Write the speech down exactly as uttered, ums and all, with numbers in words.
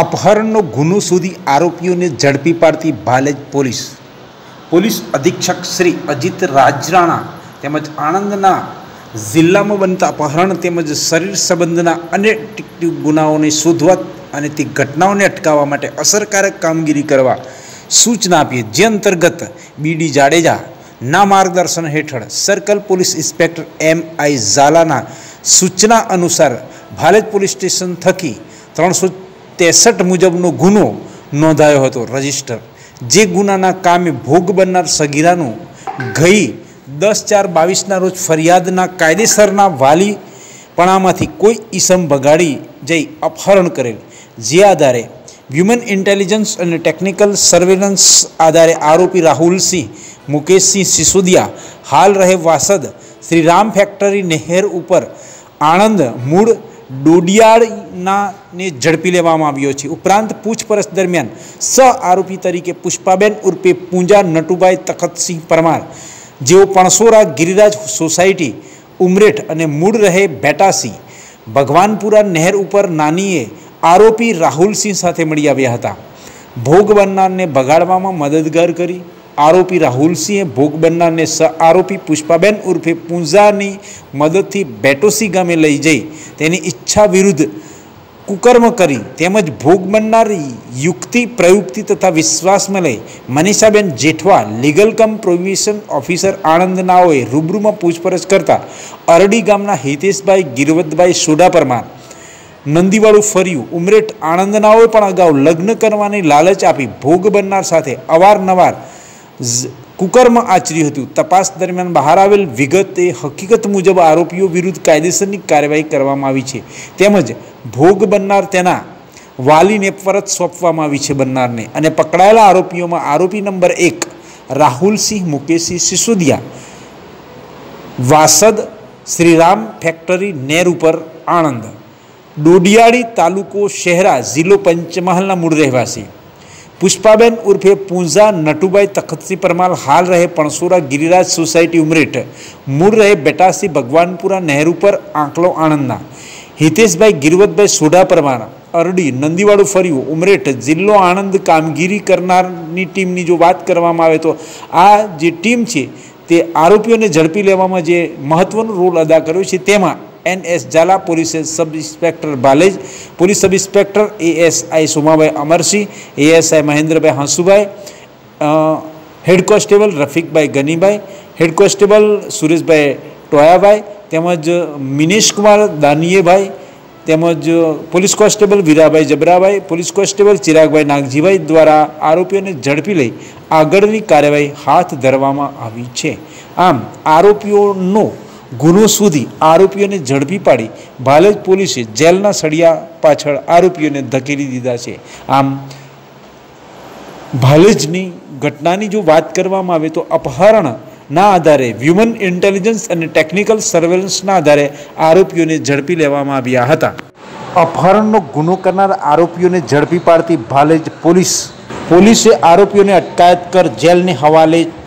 अपहरणનો ગુનો શોધી આરોપીઓને ઝડપી પાડતી બાલેજ પોલીસ પોલીસ અધિક્ષક શ્રી અજીત રાજરાણા તેમજ આણંદના જિલ્લામાં બનતા અપહરણ તેમજ શરીર સંબંધના અનેક ટીકટીક ગુનાઓને શોધવા અને તે ઘટનાઓને અટકાવવા માટે અસરકારક કામગીરી કરવા સૂચના આપીએ, જે અંતર્ગત બી ડી જાડેજા ના માર્ગદર્શન હેઠળ circle police inspector M I ઝાલાના સૂચના અનુસાર બાલેજ પોલીસ સ્ટેશન થકી ત્રણસો तेसठ मुजबनो गुनो नोंधायो हतो। रजिस्टर जे गुनाना कामे भोग बननार सगीरानो गई दस चार बावीस ना रोज फरियादना कायदेसरना वालीपणामांथी कोई ईसम बगाड़ी जई अपहरण करेल, जे आधारे ह्यूमन इंटेलिजेंस अने टेक्निकल सर्वेलन्स आधारे आरोपी राहुल सिंह मुकेश सिंह सिसोदिया हाल रहे वासद श्रीराम फेक्टरी नहेर उपर आणंद मूळ डोडियाडना ने झड़पी लेवामां आव्यो छे। उपरांत पूछपरछ दरमियान स आरोपी तरीके पुष्पा बेन उर्फे पुन जा नटुबाई तखत सिंह परमार जेओ पणसोरा गिरिराज सोसायटी उमरेठ अने मूळ रहे बेटासी भगवानपुरा नहेर उपर नानीए आरोपी राहुल सिंह साथे मळी आव्या हता। भोग बननारने बगाडवामां मददगार करी आरोपी राहुल सिंह भोग बननारने स आरोपी पुष्पाबेन उर्फे पूंजानी मददथी बेटोसी गामे लई जई तेनी इच्छा विरुद्ध कुकर्म करी तेमज भोग बननार युक्ति प्रयुक्ति तथा विश्वास में लई Manisha ben Jethwa legal cum provision officer आनंदनाओए रूबरू में पूछपरछ करता अरडी गामना हितेश भाई गिरवत भाई सोडापर नंदीवाड़ू फर्यू उमरेठ आनंदनाओए पण अगाऊ लग्न करवानी लालच आपी भोग बननार साथे अवारनवार कुकर्म आचर्यु हतुं। तपास दरमियान बहार आवेल विगते हकीकत मुजब आरोपीओ विरुद्ध कायदेसरनी कार्यवाही करवामां आवी छे तेमज भोग बननार तेना वालीने परत सोंपवामां आवी छे। बननारने अने पकड़ायेला आरोपीओमां आरोपी नंबर एक राहुल सिंह मुकेश सिंह सिसोदिया वासद श्रीराम फेक्टरी नेर उपर आणंद डोडियाड़ी तालुको शहरा जिलो पंचमहलना मूळ रहेवासी पुष्पाबेन उर्फे पूंजा नटुबाई तखतसी परमाल हाल रहे पणसोरा गिरिराज सोसायटी उमरेठ मूळ रहे बेटासी भगवानपुरा नहरू पर आंकलो आणंदना हितेशभाई गिरवतभाई सोडा परमार अरडी नंदीवाड़ू फर्यू उमरेठ जिल्लो आणंद कामगीरी करनारनी टीमनी जो बात करवामां आवे तो आ जे टीम छे ते आरोपीओने झड़पी लेवामां जे महत्वनो रोल अदा कर्यो छे तेमां N S Jhala police sub inspector Balej police sub inspector A S I Somabhai Amarsi A S I Mahendra bhai Hansu भाई हेड कॉन्स्टेबल रफीक भाई गनी भाई हेड कॉन्स्टेबल सुरेश भाई टोयाबाई तेमज मिनेश कुमार दानी भाई तेमज पुलिस कॉन्स्टेबल वेरा भाई जबरा भाई पुलिस कॉन्स्टेबल चिराग भाई नागजीभाई द्वारा आरोपीओने झड़पी लई आगळनी कार्यवाही हाथ धरवामां आवी छे। आम आरोपीओनो गुनो सुधी आरोपीओने झड़पी पाड़ी बालेज पोलीसे जेलना सड़िया पाछळ आरोपीओने धकेली दीधा छे। आम बालेजनी घटनानी जो बात करवामां आवे तो अपहरणना आधारे ह्यूमन इंटेलिजेंस अने टेक्निकल सर्वेलन्सना आधारे आरोपीओने झड़पी लेवामां आव्या हता। अपहरणनो गुनो करनार आरोपीओने झड़पी पाड़ती बालेज पोलीस पोलीसे आरोपीओने अटकायत कर जेलने हवाले